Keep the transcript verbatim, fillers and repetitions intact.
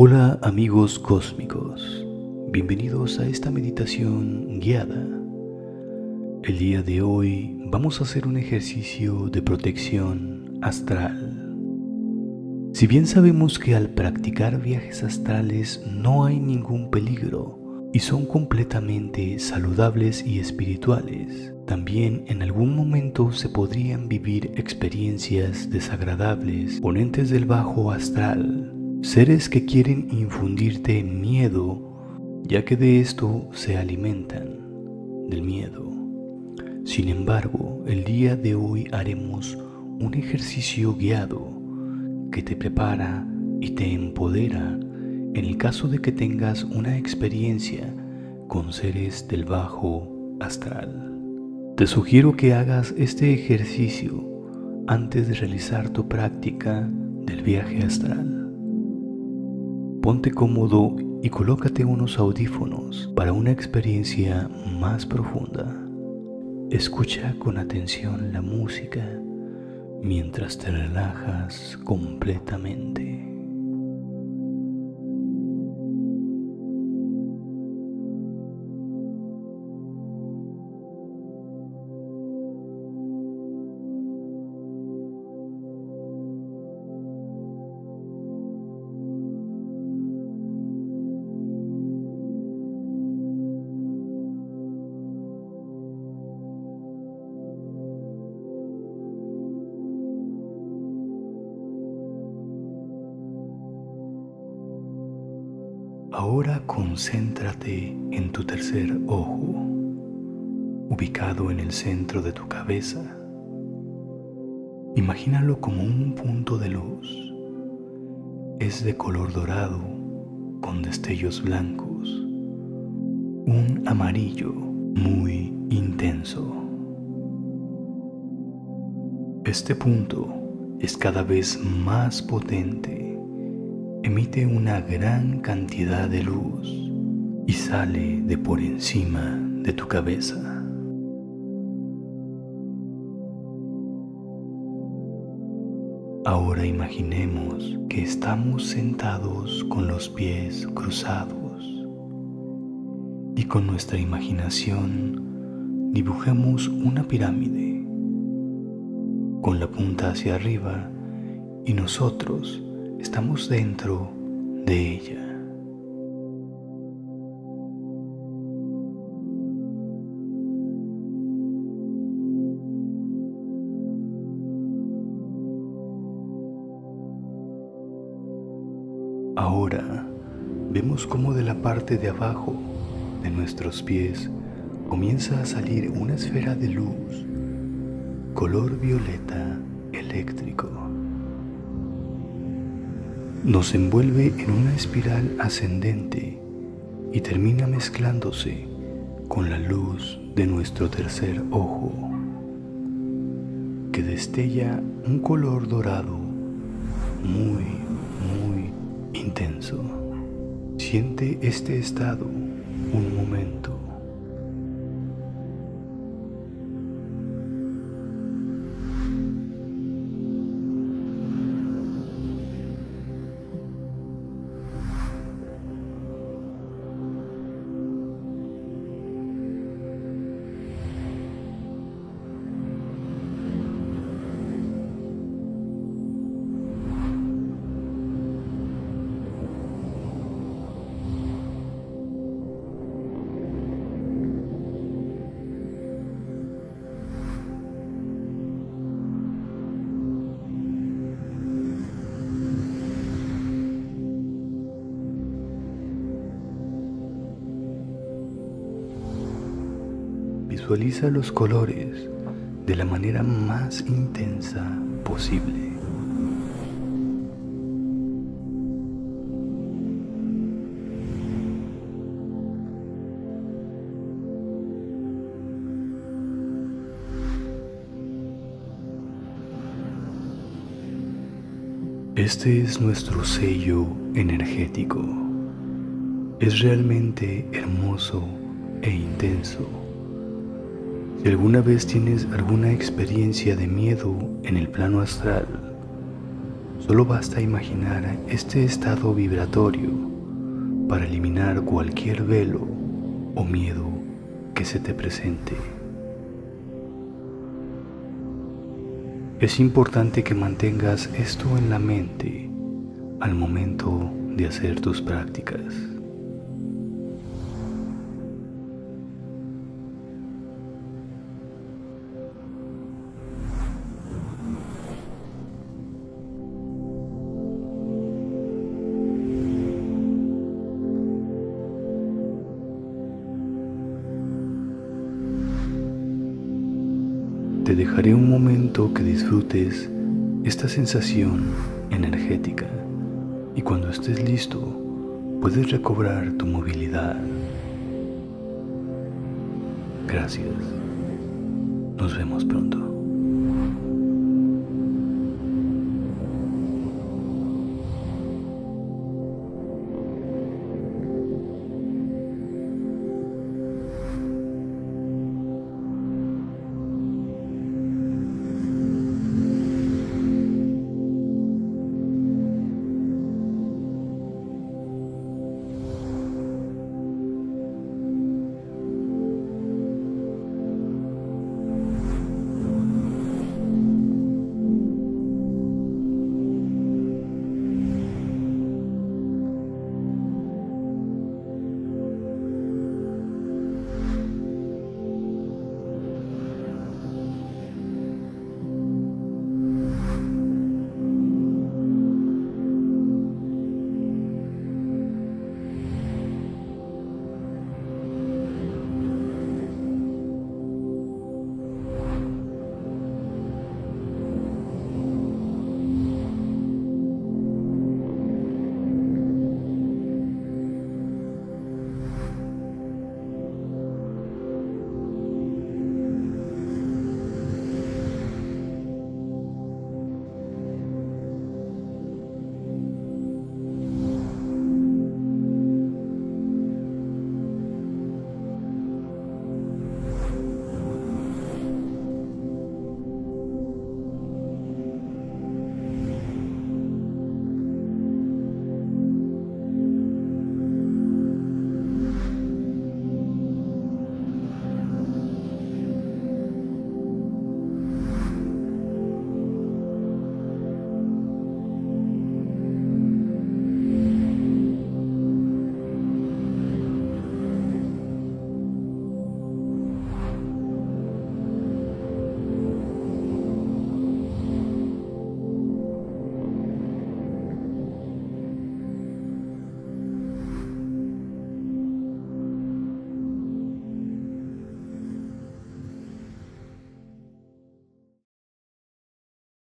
Hola amigos cósmicos, bienvenidos a esta meditación guiada. El día de hoy vamos a hacer un ejercicio de protección astral. Si bien sabemos que al practicar viajes astrales no hay ningún peligro y son completamente saludables y espirituales, también en algún momento se podrían vivir experiencias desagradables con entes del bajo astral. Seres que quieren infundirte miedo, ya que de esto se alimentan, del miedo. Sin embargo, el día de hoy haremos un ejercicio guiado que te prepara y te empodera en el caso de que tengas una experiencia con seres del bajo astral. Te sugiero que hagas este ejercicio antes de realizar tu práctica del viaje astral. Ponte cómodo y colócate unos audífonos para una experiencia más profunda. Escucha con atención la música mientras te relajas completamente. Ahora concéntrate en tu tercer ojo, ubicado en el centro de tu cabeza. Imagínalo como un punto de luz. Es de color dorado con destellos blancos, un amarillo muy intenso. Este punto es cada vez más potente. Emite una gran cantidad de luz y sale de por encima de tu cabeza. Ahora imaginemos que estamos sentados con los pies cruzados y con nuestra imaginación dibujemos una pirámide con la punta hacia arriba y nosotros estamos dentro de ella. Ahora vemos cómo de la parte de abajo de nuestros pies comienza a salir una esfera de luz, color violeta eléctrico. Nos envuelve en una espiral ascendente y termina mezclándose con la luz de nuestro tercer ojo, que destella un color dorado muy, muy intenso. Siente este estado un momento. Visualiza los colores de la manera más intensa posible. Este es nuestro sello energético. Es realmente hermoso e intenso. Si alguna vez tienes alguna experiencia de miedo en el plano astral, Solo basta imaginar este estado vibratorio para eliminar cualquier velo o miedo que se te presente. Es importante que mantengas esto en la mente al momento de hacer tus prácticas. Te dejaré un momento que disfrutes esta sensación energética y cuando estés listo puedes recobrar tu movilidad. Gracias. Nos vemos pronto.